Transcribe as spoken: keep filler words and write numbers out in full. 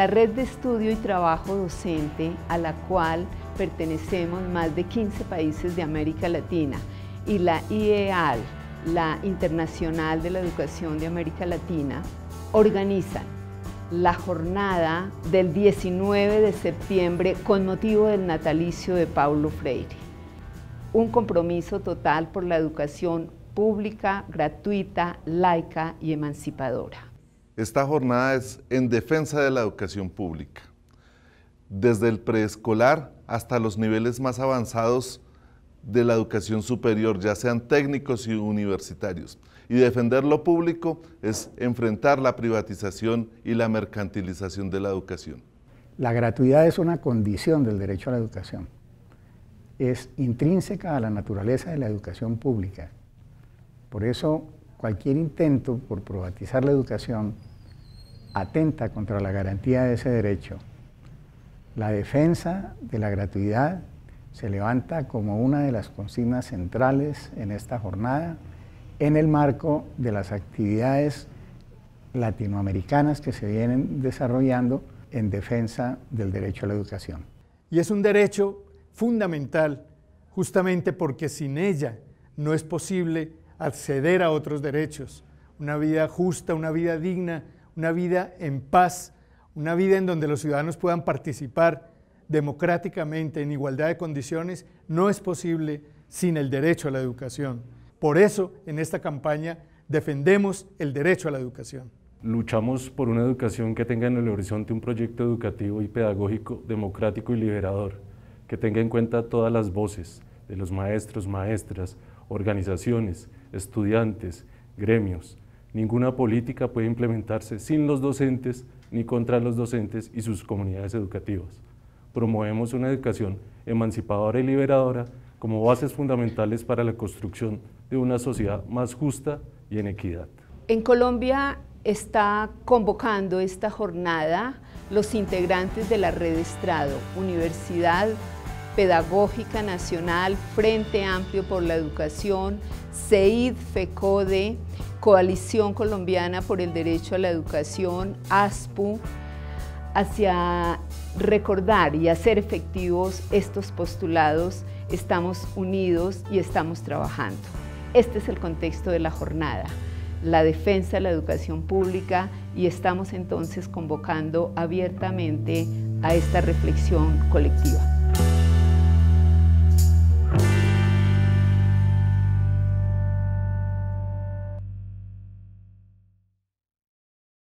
La Red de Estudio y Trabajo Docente, a la cual pertenecemos más de quince países de América Latina, y la I E A L, la Internacional de la Educación de América Latina, organizan la jornada del diecinueve de septiembre con motivo del natalicio de Paulo Freire. Un compromiso total por la educación pública, gratuita, laica y emancipadora. Esta jornada es en defensa de la educación pública. Desde el preescolar hasta los niveles más avanzados de la educación superior, ya sean técnicos y universitarios. Y defender lo público es enfrentar la privatización y la mercantilización de la educación. La gratuidad es una condición del derecho a la educación. Es intrínseca a la naturaleza de la educación pública. Por eso, cualquier intento por privatizar la educación atenta contra la garantía de ese derecho. La defensa de la gratuidad se levanta como una de las consignas centrales en esta jornada en el marco de las actividades latinoamericanas que se vienen desarrollando en defensa del derecho a la educación. Y es un derecho fundamental, justamente porque sin ella no es posible acceder a otros derechos, una vida justa, una vida digna, una vida en paz, una vida en donde los ciudadanos puedan participar democráticamente, en igualdad de condiciones, no es posible sin el derecho a la educación. Por eso, en esta campaña, defendemos el derecho a la educación. Luchamos por una educación que tenga en el horizonte un proyecto educativo y pedagógico democrático y liberador, que tenga en cuenta todas las voces de los maestros, maestras, organizaciones, estudiantes, gremios. Ninguna política puede implementarse sin los docentes ni contra los docentes y sus comunidades educativas. Promovemos una educación emancipadora y liberadora como bases fundamentales para la construcción de una sociedad más justa y en equidad. En Colombia está convocando esta jornada los integrantes de la Red Estrado, Universidad Pedagógica Nacional, Frente Amplio por la Educación, C E I D, FECODE, Coalición Colombiana por el Derecho a la Educación, A S P U, hacia recordar y hacer efectivos estos postulados. Estamos unidos y estamos trabajando. Este es el contexto de la jornada, la defensa de la educación pública, y estamos entonces convocando abiertamente a esta reflexión colectiva.